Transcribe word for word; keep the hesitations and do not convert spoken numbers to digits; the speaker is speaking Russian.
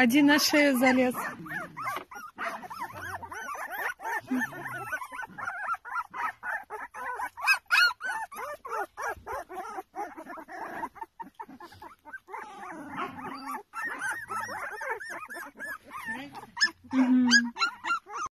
Один на шею залез.